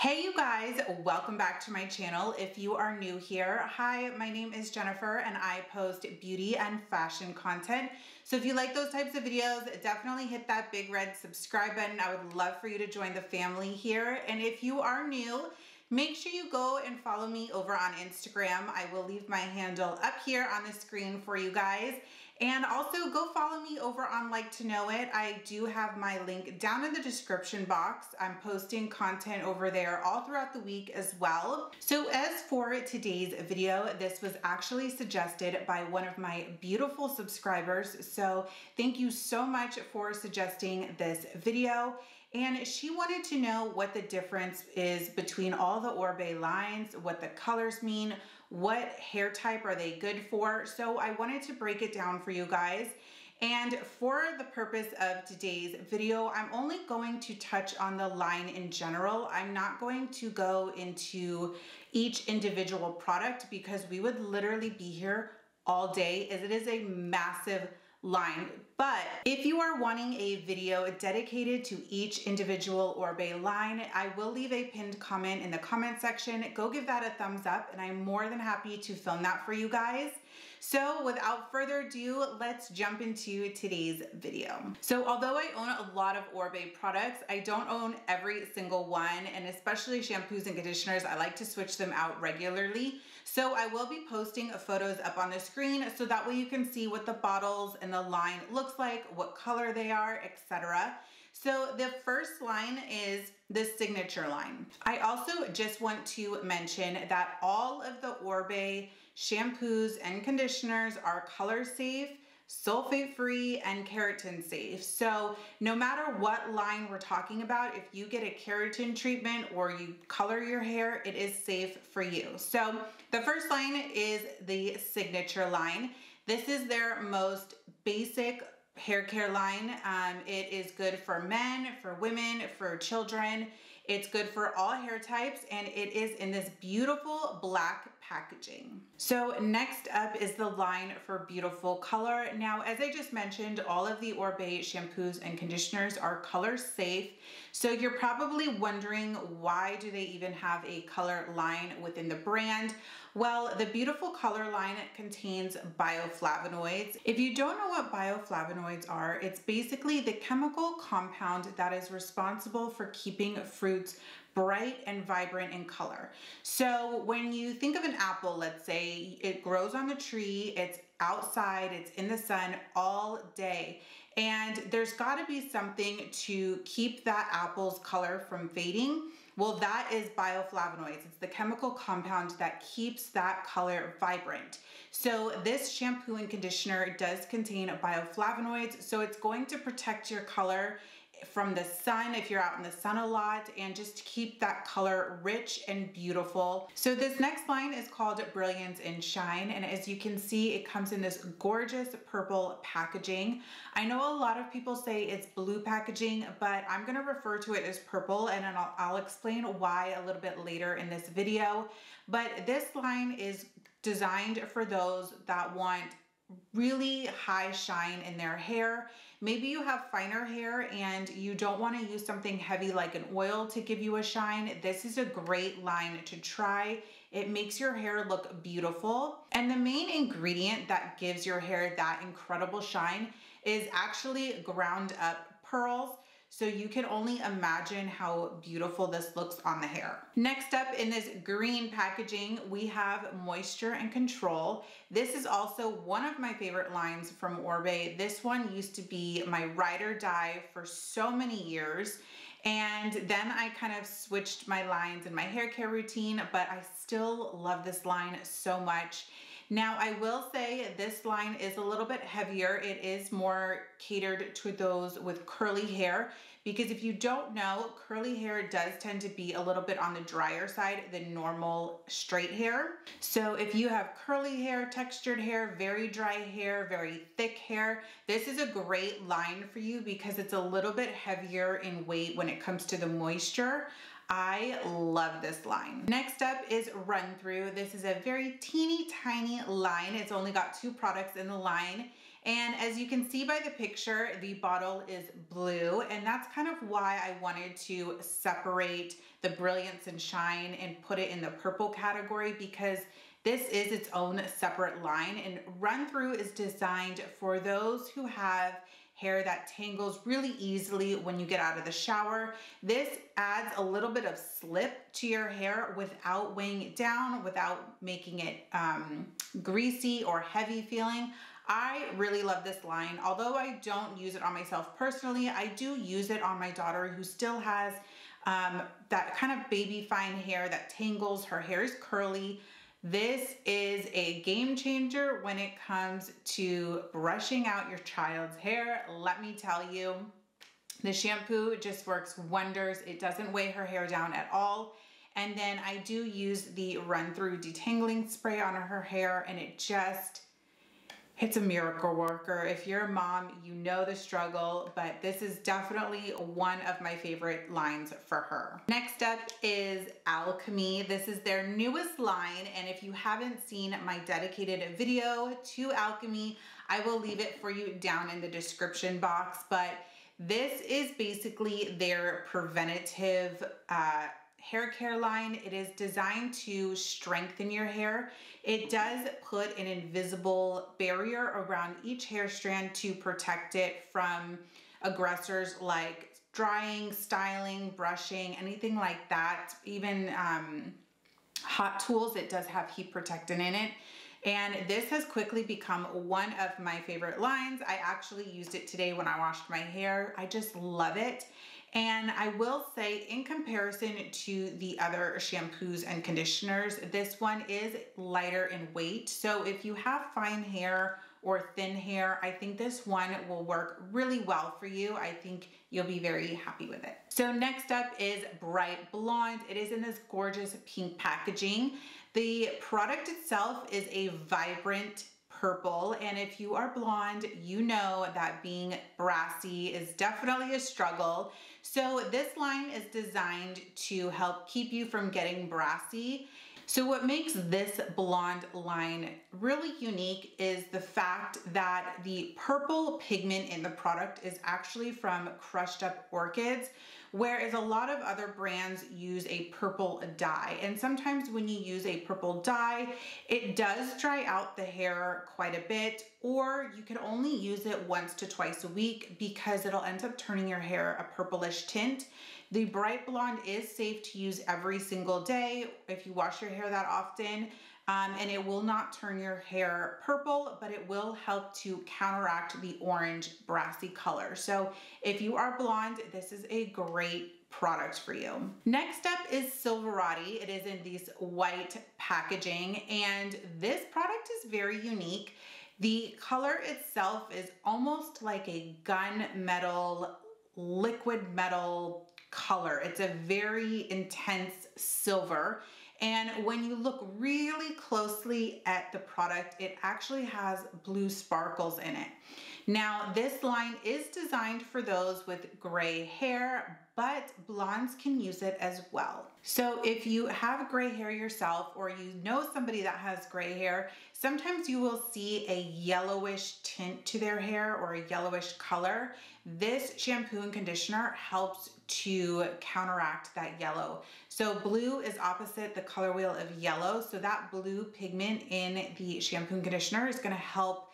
Hey you guys, welcome back to my channel. If you are new here, hi, my name is Jennifer and I post beauty and fashion content. So if you like those types of videos, definitely hit that big red subscribe button. I would love for you to join the family here. And if you are new, make sure you go and follow me over on Instagram. I will leave my handle up here on the screen for you guys. And also go follow me over on Like To Know It. I do have my link down in the description box. I'm posting content over there all throughout the week as well. So as for today's video, this was actually suggested by one of my beautiful subscribers. So thank you so much for suggesting this video. And she wanted to know what the difference is between all the Oribe lines, what the colors mean, what hair type are they good for. So I wanted to break it down for you guys. And for the purpose of today's video, I'm only going to touch on the line in general. I'm not going to go into each individual product because we would literally be here all day as it is a massive line. But if you are wanting a video dedicated to each individual Oribe line, I will leave a pinned comment in the comment section. Go give that a thumbs up and I'm more than happy to film that for you guys. So without further ado, let's jump into today's video. So although I own a lot of Oribe products, I don't own every single one, and especially shampoos and conditioners, I like to switch them out regularly. So I will be posting photos up on the screen so that way you can see what the bottles and the line looks like, what color they are, etc. So the first line is the signature line. I also just want to mention that all of the Oribe shampoos and conditioners are color safe, sulfate free, and keratin safe. So no matter what line we're talking about, if you get a keratin treatment or you color your hair, it is safe for you. So the first line is the signature line. This is their most basic hair care line. It is good for men, for women, for children. It's good for all hair types, and it is in this beautiful black packaging. So next up is the line for beautiful color. Now, as I just mentioned, all of the Oribe shampoos and conditioners are color safe. So you're probably wondering, why do they even have a color line within the brand? Well, the beautiful color line contains bioflavonoids. If you don't know what bioflavonoids are, it's basically the chemical compound that is responsible for keeping fruits bright and vibrant in color. So when you think of an apple, let's say it grows on the tree, it's outside, it's in the sun all day, and there's got to be something to keep that apple's color from fading. Well, that is bioflavonoids. It's the chemical compound that keeps that color vibrant. So this shampoo and conditioner does contain bioflavonoids, so it's going to protect your color from the sun if you're out in the sun a lot, and just keep that color rich and beautiful. So this next line is called Brilliance and Shine, and as you can see, it comes in this gorgeous purple packaging. I know a lot of people say it's blue packaging, but I'm gonna refer to it as purple, and I'll explain why a little bit later in this video. But this line is designed for those that want really high shine in their hair. Maybe you have finer hair and you don't want to use something heavy like an oil to give you a shine. This is a great line to try. It makes your hair look beautiful. And the main ingredient that gives your hair that incredible shine is actually ground up pearls. So you can only imagine how beautiful this looks on the hair. Next up in this green packaging, we have Moisture and Control. This is also one of my favorite lines from Oribe. This one used to be my ride or die for so many years. And then I kind of switched my lines in my hair care routine, but I still love this line so much. Now, I will say this line is a little bit heavier. It is more catered to those with curly hair, because if you don't know, curly hair does tend to be a little bit on the drier side than normal straight hair. So if you have curly hair, textured hair, very dry hair, very thick hair, this is a great line for you because it's a little bit heavier in weight when it comes to the moisture. I love this line. Next up is Run Through. This is a very teeny tiny line. It's only got two products in the line, And as you can see by the picture, the bottle is blue, and that's kind of why I wanted to separate the Brilliance and Shine and put it in the purple category, because this is its own separate line. And Run Through is designed for those who have hair that tangles really easily when you get out of the shower. This adds a little bit of slip to your hair without weighing it down, without making it greasy or heavy feeling. I really love this line. Although I don't use it on myself personally, I do use it on my daughter, who still has that kind of baby fine hair that tangles. Her hair is curly. This is a game changer when it comes to brushing out your child's hair. Let me tell you, the shampoo just works wonders. It doesn't weigh her hair down at all. And then I do use the Run Through detangling spray on her hair, and it just, it's a miracle worker. If you're a mom, you know the struggle, but this is definitely one of my favorite lines for her. Next up is Alchemy. This is their newest line, and if you haven't seen my dedicated video to Alchemy, I will leave it for you down in the description box, but this is basically their preventative hair care line. It is designed to strengthen your hair. It does put an invisible barrier around each hair strand to protect it from aggressors like drying, styling, brushing, anything like that. Even hot tools, it does have heat protectant in it. And this has quickly become one of my favorite lines. I actually used it today when I washed my hair. I just love it. And I will say, in comparison to the other shampoos and conditioners, this one is lighter in weight. So if you have fine hair or thin hair, I think this one will work really well for you. I think you'll be very happy with it. So next up is Bright Blonde. It is in this gorgeous pink packaging. The product itself is a vibrant purple, and if you are blonde, you know that being brassy is definitely a struggle. So this line is designed to help keep you from getting brassy. So what makes this blonde line really unique is the fact that the purple pigment in the product is actually from crushed up orchids, whereas a lot of other brands use a purple dye. And sometimes when you use a purple dye, it does dry out the hair quite a bit, or you can only use it once to twice a week because it'll end up turning your hair a purplish tint. The Bright Blonde is safe to use every single day if you wash your hair that often, and it will not turn your hair purple, but it will help to counteract the orange brassy color. So if you are blonde, this is a great product for you. Next up is Silverati. It is in this white packaging, and this product is very unique. The color itself is almost like a gunmetal, liquid metal color. It's a very intense silver. And when you look really closely at the product, it actually has blue sparkles in it. Now, this line is designed for those with gray hair, but blondes can use it as well. So if you have gray hair yourself, or you know somebody that has gray hair, sometimes you will see a yellowish tint to their hair or a yellowish color. This shampoo and conditioner helps to counteract that yellow. So blue is opposite the color wheel of yellow. So that blue pigment in the shampoo and conditioner is going to help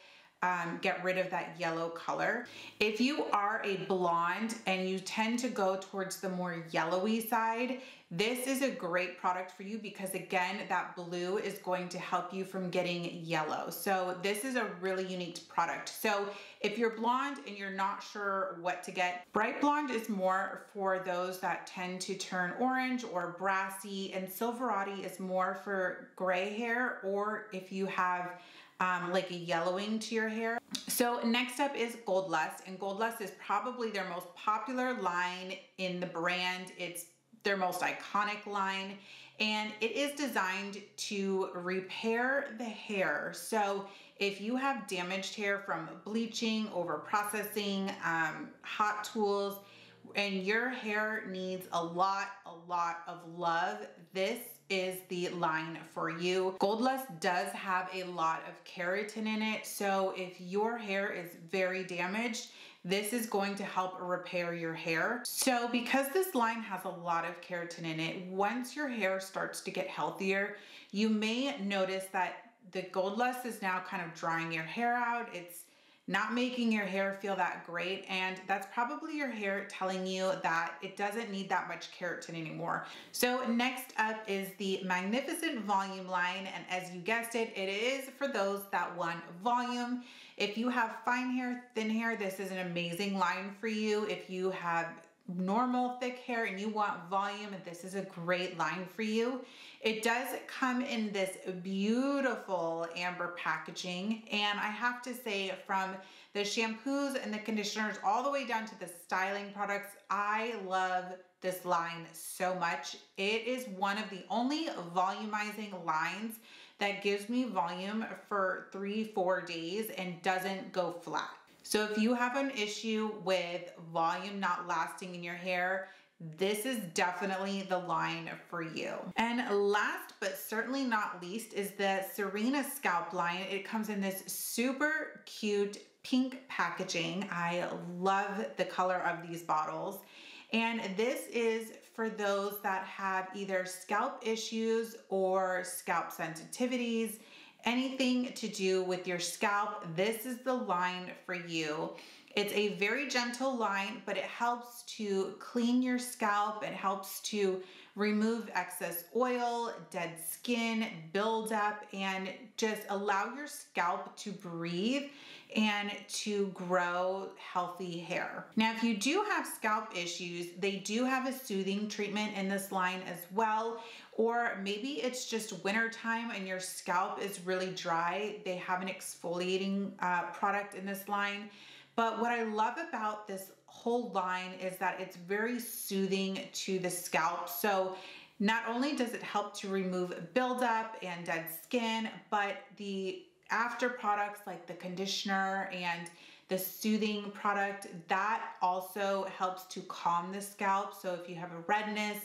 get rid of that yellow color. If you are a blonde and you tend to go towards the more yellowy side, this is a great product for you because, again, that blue is going to help you from getting yellow. So this is a really unique product. So if you're blonde and you're not sure what to get, Bright Blonde is more for those that tend to turn orange or brassy, and Silverati is more for gray hair, or if you have like a yellowing to your hair. So next up is Gold Lust, and Gold Lust is probably their most popular line in the brand. It's their most iconic line, and it is designed to repair the hair. So if you have damaged hair from bleaching, over processing, hot tools, and your hair needs a lot of love, this is the line for you. Gold Lust does have a lot of keratin in it, so if your hair is very damaged, this is going to help repair your hair. So because this line has a lot of keratin in it, once your hair starts to get healthier, you may notice that the Gold Lust is now kind of drying your hair out. It's not making your hair feel that great, and that's probably your hair telling you that it doesn't need that much keratin anymore. So next up is the Magnificent Volume line, and as you guessed it, it is for those that want volume. If you have fine hair, thin hair, this is an amazing line for you. If you have normal thick hair and you want volume, this is a great line for you. It does come in this beautiful amber packaging, and I have to say, from the shampoos and the conditioners all the way down to the styling products, I love this line so much. It is one of the only volumizing lines that gives me volume for 3-4 days and doesn't go flat. So if you have an issue with volume not lasting in your hair, this is definitely the line for you. And last but certainly not least is the Serene Scalp line. It comes in this super cute pink packaging. I love the color of these bottles. And this is for those that have either scalp issues or scalp sensitivities. Anything to do with your scalp, this is the line for you. It's a very gentle line, but it helps to clean your scalp. It helps to remove excess oil, dead skin, buildup, and just allow your scalp to breathe and to grow healthy hair. Now, if you do have scalp issues, they do have a soothing treatment in this line as well. Or maybe it's just winter time and your scalp is really dry. They have an exfoliating product in this line. But what I love about this whole line is that it's very soothing to the scalp. So not only does it help to remove buildup and dead skin, but the after products like the conditioner and the soothing product, that also helps to calm the scalp. So if you have a redness,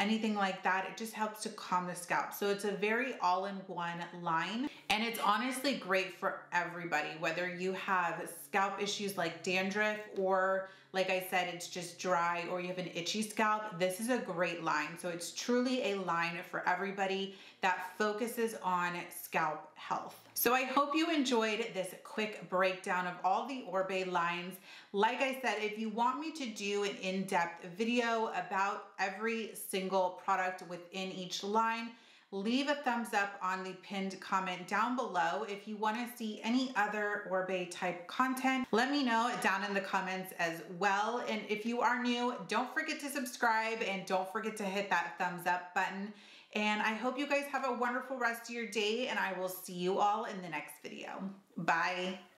anything like that, it just helps to calm the scalp. So it's a very all-in-one line, and it's honestly great for everybody, whether you have scalp issues like dandruff, or like I said, it's just dry, or you have an itchy scalp. This is a great line. So it's truly a line for everybody that focuses on scalp health. So I hope you enjoyed this quick breakdown of all the Oribe lines. Like I said, if you want me to do an in-depth video about every single product within each line, leave a thumbs up on the pinned comment down below. If you want to see any other Oribe type content, let me know down in the comments as well. And if you are new, don't forget to subscribe and don't forget to hit that thumbs up button. And I hope you guys have a wonderful rest of your day, and I will see you all in the next video. Bye.